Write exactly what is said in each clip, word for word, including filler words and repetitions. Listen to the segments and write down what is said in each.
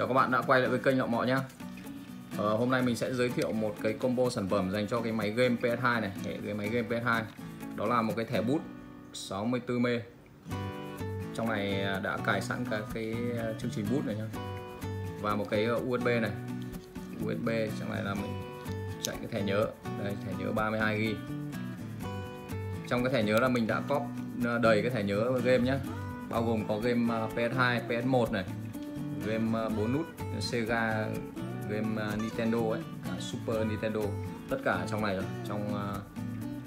Chào các bạn đã quay lại với kênh Lọ Mọ nhé. Ờ, hôm nay mình sẽ giới thiệu một cái combo sản phẩm dành cho cái máy game P S hai này, cái máy game P S hai. Đó là một cái thẻ boot sáu mươi tư mê ga. Trong này đã cài sẵn cả cái chương trình boot này nhá. Và một cái u ét bê này. u ét bê trong này là mình chạy cái thẻ nhớ. Đây, thẻ nhớ ba mươi hai gi-ga-bai. Trong cái thẻ nhớ là mình đã copy đầy cái thẻ nhớ game nhé, bao gồm có game P S hai, P S một này, game bốn nút Sega, game Nintendo ấy, Super Nintendo, tất cả trong này rồi. Trong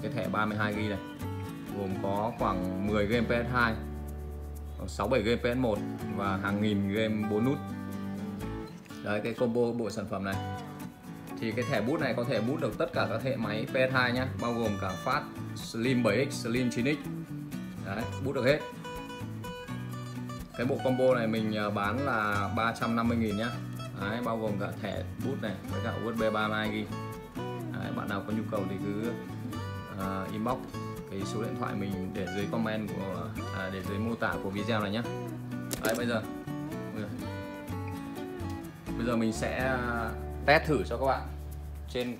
cái thẻ ba mươi hai gi-ga-bai này gồm có khoảng mười game P S hai, sáu bảy game P S một và hàng nghìn game bốn nút. Đấy, cái combo bộ sản phẩm này thì cái thẻ boot này có thể boot được tất cả các hệ máy P S hai nhé, bao gồm cả F A T, Slim bảy X, Slim chín X. Đấy, boot được hết. Cái bộ combo này mình bán là ba trăm năm mươi nghìn nhá. Đấy, bao gồm cả thẻ boot này với cả u ét bê ba mươi hai gi-ga-bai. Đấy, bạn nào có nhu cầu thì cứ uh, inbox cái số điện thoại mình để dưới comment của à, để dưới mô tả của video này nhá. Đấy, bây giờ Bây giờ mình sẽ test thử cho các bạn trên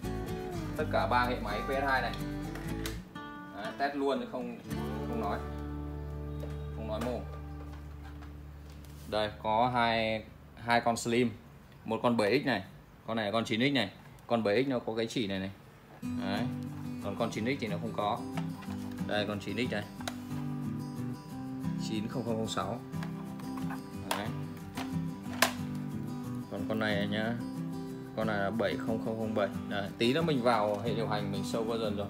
tất cả ba hệ máy P S hai này. Đấy, test luôn chứ không không nói. Không nói mồm. Đây có hai hai con Slim, một con bảy X này, con này là con chín X này, con bảy X nó có cái chỉ này này. Đấy. Còn con chín X thì nó không có. Đây con chín X này. chín không không không sáu. Đấy. Còn con này, này nhá. Con này là bảy không không không bảy. Đấy, tí nữa mình vào hệ điều hành mình sâu version rồi.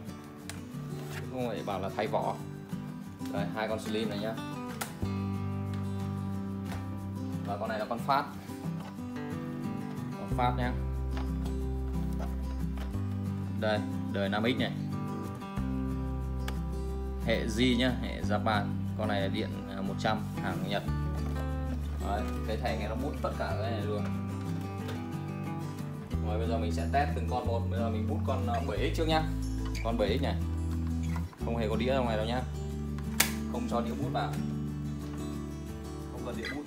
Không phải bảo là thay vỏ. Đây, hai con Slim này nhá. Và con này là con F A T. Con F A T nhá. Đây, đời năm X này. Hệ G nhá, hệ Japan. Con này là điện một trăm, hàng Nhật. Đấy, cái thẻ này nó boot tất cả cái này luôn. Rồi bây giờ mình sẽ test từng con một. Bây giờ mình boot con bảy X trước nhá. Con bảy X này. Không hề có đĩa trong này đâu nhá. Không cho đĩa bút vào. Không cần đĩa bút.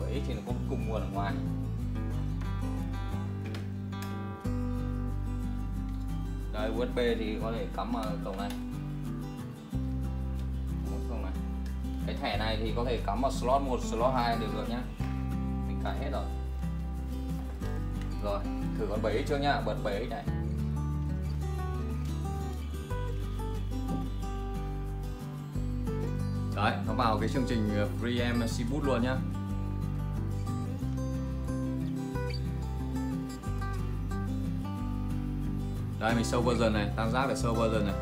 Vậy thì nó có cùng nguồn ở ngoài. Đây u ét bê thì có thể cắm vào cổng này. Cổng này. Cái thẻ này thì có thể cắm vào slot một, slot hai được rồi nhá. Mình cài hết rồi. Rồi, thử con bảy X chưa nhá, bật bảy X này. Đấy, nó vào cái chương trình FreeMCBoot luôn nhá. Đây, mình show version này, tam giác để show version này.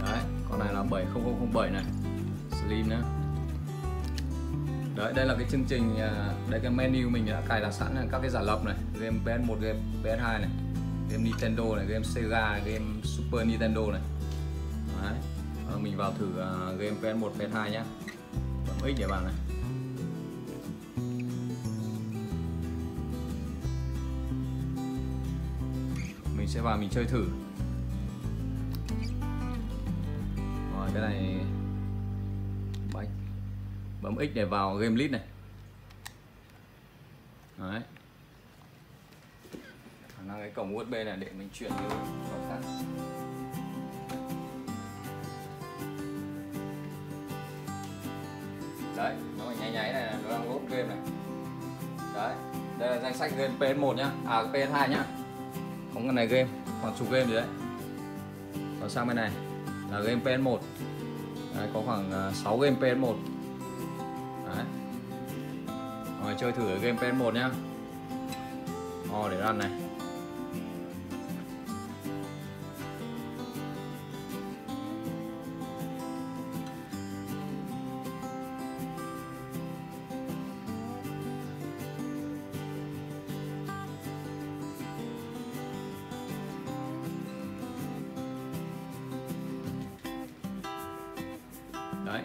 Đấy, con này là bảy không không không bảy này. Slim nữa. Đấy, đây là cái chương trình, đây cái menu mình đã cài đặt sẵn là các cái giả lập này, game P S một, game P S hai này, game Nintendo này, game Sega này, game Super Nintendo này. Đấy, à, mình vào thử uh, game P S một, P S hai nhá. Bấm X để vào này. Mình sẽ vào mình chơi thử. Rồi cái này bấm X để vào game list này. Đấy. Khả năng cái cổng u ét bê này để mình chuyển vô cổng khác. Đấy, nó còn nháy nháy này, nó đang load game này. Đấy, đây là danh sách game P S một nhá, à P S hai nhá. Không cái này game, còn chụp game gì đấy. Còn sang bên này là game P S một. Đấy, có khoảng sáu game P S một. Đấy. Rồi chơi thử ở game P S một nhá. Ồ, để run này. Đấy.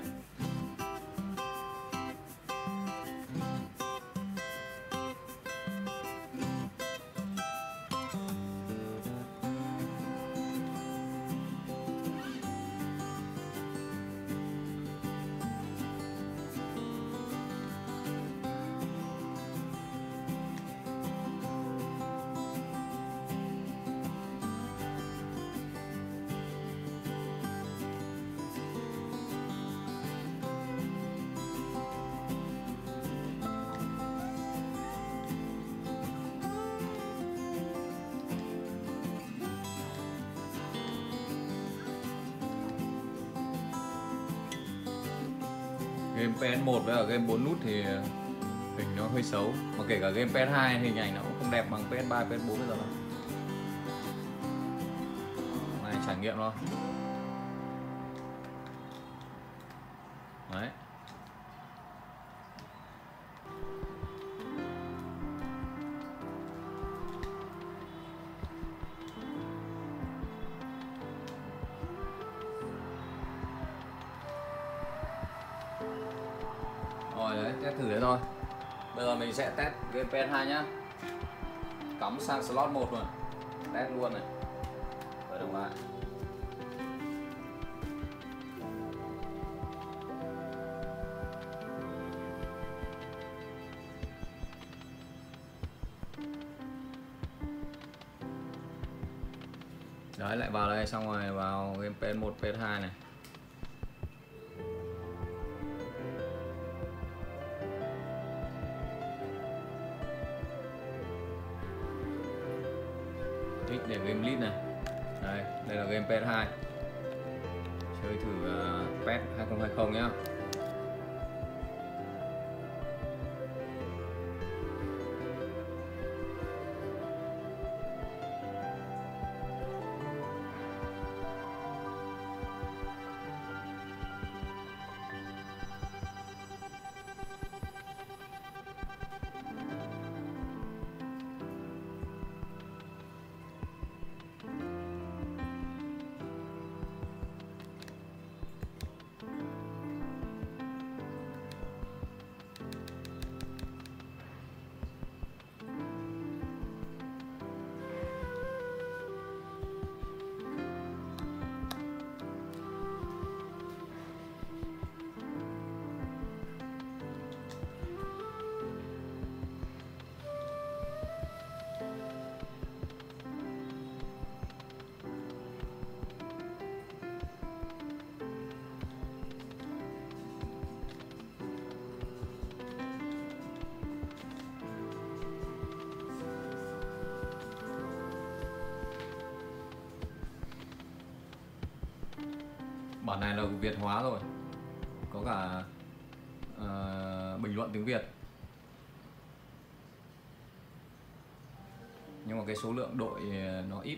game P S một với ở game bốn nút thì hình nó hơi xấu, mà kể cả game P S hai hình ảnh nó cũng không đẹp bằng P S ba, P S bốn bây giờ đâu. Này trải nghiệm thôi. Đấy. Rồi đấy, test thử thế thôi. Bây giờ mình sẽ test game P S hai nhá. Cắm sang slot một rồi. Test luôn này. Khởi động lại. Đấy, lại vào đây, xong rồi vào game P S một, P S hai này. Kích để game list này. Đây, đây là game P S hai. Chơi thử uh, P E S hai không hai không nhá. Bản này là Việt hóa rồi, có cả uh, bình luận tiếng Việt, nhưng mà cái số lượng đội nó ít.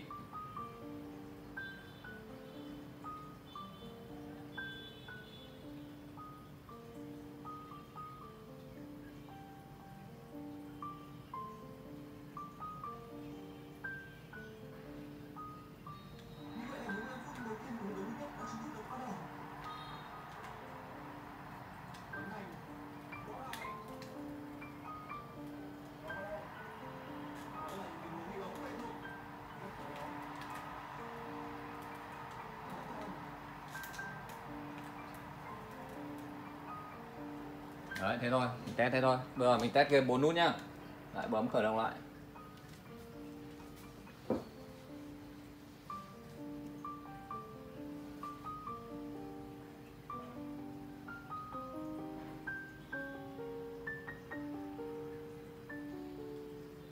Đấy, thế thôi, mình test thế thôi. Bây giờ mình test game bốn nút nhá. Lại bấm khởi động lại.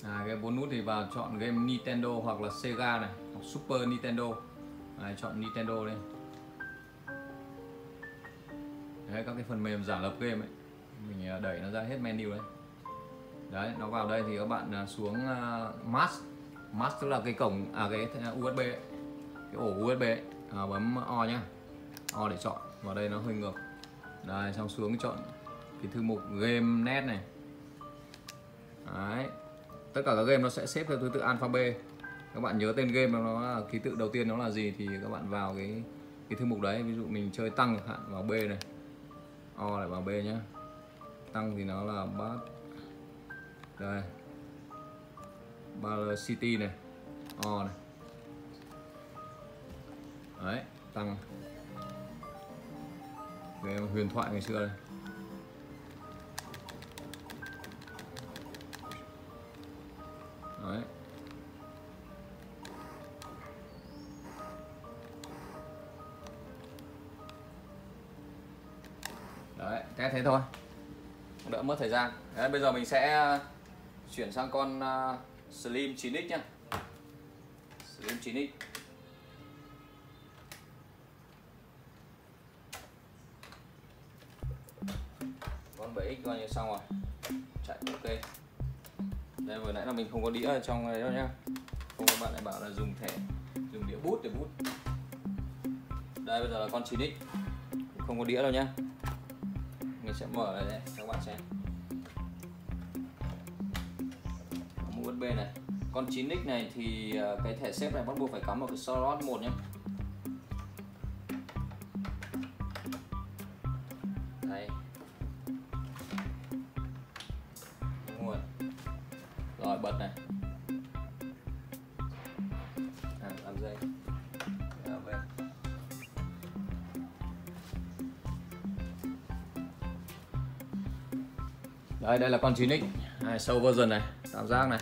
À, game bốn nút thì vào chọn game Nintendo hoặc là Sega này, hoặc Super Nintendo. Đấy, chọn Nintendo đây. Đấy, các cái phần mềm giả lập game ấy, mình đẩy nó ra hết menu đấy. Đấy, nó vào đây thì các bạn xuống uh, mask. Mask tức là cái cổng, à cái u ét bê ấy. Cái ổ u ét bê ấy. À, bấm O nhá, O để chọn. Vào đây nó hơi ngược. Đây, xong xuống chọn cái thư mục game net này. Đấy, tất cả các game nó sẽ xếp theo thứ tự alphabet. Các bạn nhớ tên game nó là ký tự đầu tiên nó là gì thì các bạn vào cái cái thư mục đấy. Ví dụ mình chơi tăng hạn vào B này, O lại vào B nhá. Tăng thì nó là bát đây, Bar City này, O này. Đấy, tăng về huyền thoại ngày xưa này. Đấy. Đấy, test thế thôi, đỡ mất thời gian. Đấy, bây giờ mình sẽ chuyển sang con uh, Slim chín X nhá. Slim chín X. bảy x coi như xong rồi, chạy ok. Đây vừa nãy là mình không có đĩa ở trong này đâu nhá, không các bạn lại bảo là dùng thẻ, dùng đĩa bút để bút. Đây bây giờ là con chín x, không có đĩa đâu nhá, mình sẽ mở này để cho các bạn xem. Mũ u ét bê này, con chín x này thì cái thẻ xếp này bắt buộc phải cắm vào cái slot một nhé. Đây. Đúng rồi. Rồi bật này. À, làm dây. Rồi về. Đây, đây là con chín x, hai sâu version này, cảm giác này.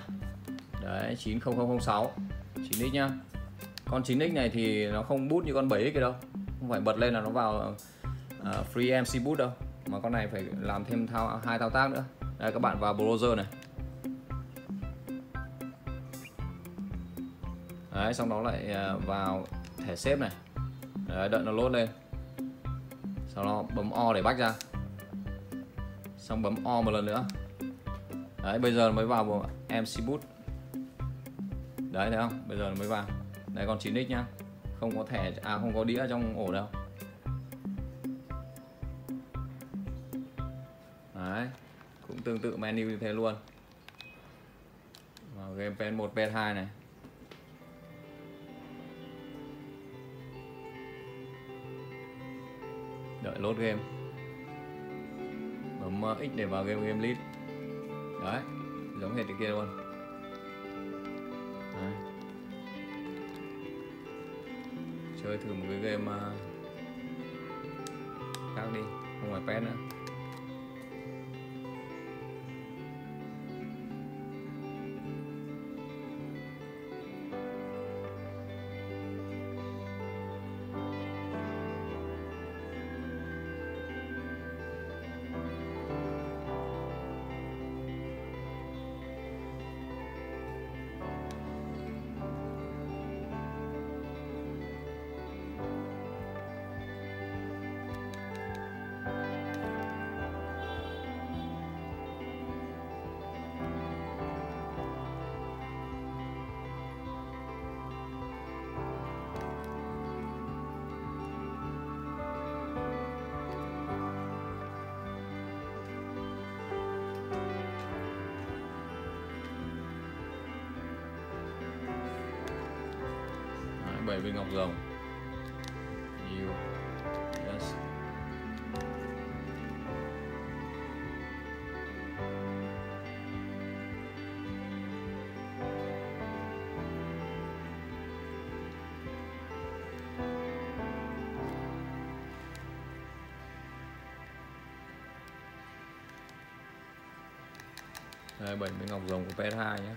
Đấy, chín không không không sáu chín x nhá. Con chín x này thì nó không boot như con bảy x kia đâu, không phải bật lên là nó vào uh, FreeMCBoot đâu, mà con này phải làm thêm thao hai thao tác nữa. Đây các bạn vào browser này. Đấy, xong đó lại uh, vào thẻ xếp này. Đấy, đợi nó load lên. Sau đó bấm O để back ra. Xong bấm O một lần nữa. Đấy, bây giờ mới vào MCBoot. Đấy thấy không? Bây giờ mới vào. Đây con chín x nhá. Không có thẻ, à không có đĩa trong ổ đâu. Đấy, cũng tương tự menu như thế luôn. Vào game pê ét một, pê ét hai này. Đợi load game. Bấm X để vào game game list. Đấy, giống hệt cái kia luôn. Đấy. Chơi thử một cái game khác đi, không phải pê ét nữa. Bảy viên ngọc rồng. You. Yes. Đây bảy viên ngọc rồng của pê ét hai nhé.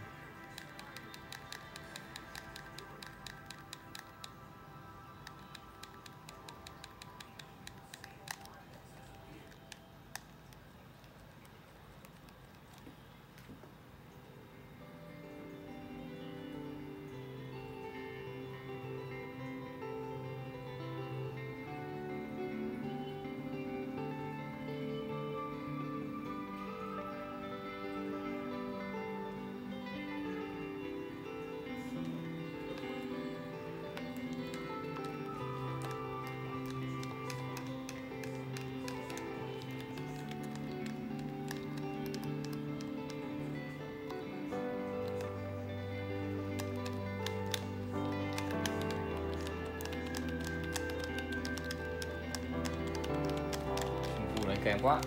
Kém quá.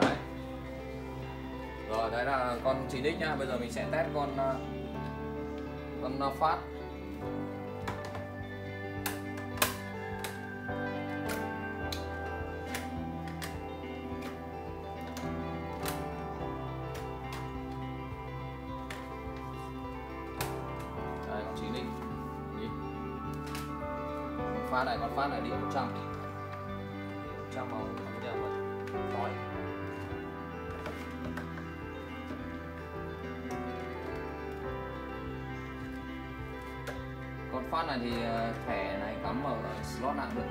Đấy. Rồi đấy là con chín x nhá. Bây giờ mình sẽ test con con phát. Đây con chín x. Đi. Con phát này, con phát này đi một trăm. một trăm màu không đẹp rồi. Rồi. Con phát này thì thẻ này cắm ở slot nào được.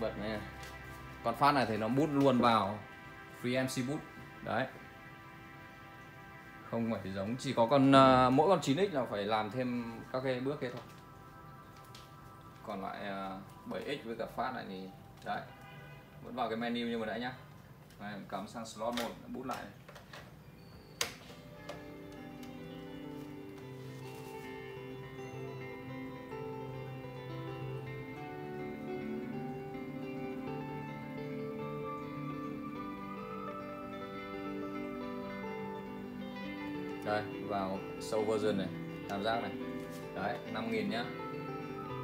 bật này. Còn phát này thì nó boot luôn vào FreeMCBoot đấy, không phải giống, chỉ có con uh, mỗi con chín x là phải làm thêm các cái bước kia thôi, còn lại uh, bảy x với cả phát này thì đấy vẫn vào cái menu như vừa nãy nhá. Này, cắm sang slot một, boot lại này. Đây, vào show version này, cảm giác này. Đấy, năm nghìn nhá.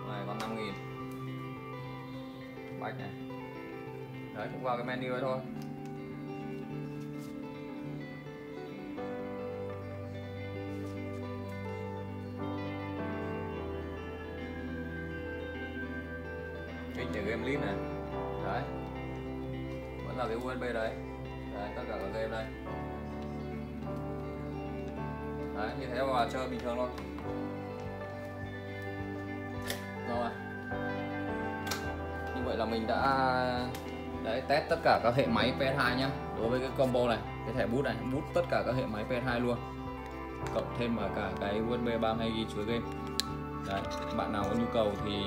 Này còn năm nghìn. Bách này. Đấy, cũng vào cái menu ấy thôi. Kích để game list này. Đấy. Vẫn là cái u ét bê đấy. Đấy, tất cả các game đây. Đấy, như thế mà chơi bình thường luôn. Rồi. Như vậy là mình đã đấy test tất cả các hệ máy P S hai nhá. Đối với cái combo này, cái thẻ boot này, boot tất cả các hệ máy P S hai luôn. Cộng thêm vào cả cái u ét bê ba mươi hai gi ga bai chứa game. Đấy, bạn nào có nhu cầu thì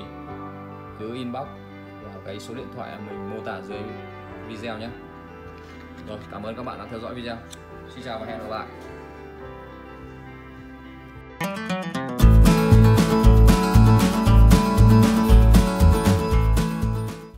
cứ inbox vào cái số điện thoại mình mô tả dưới video nhé. Rồi, cảm ơn các bạn đã theo dõi video. Xin chào và hẹn gặp lại.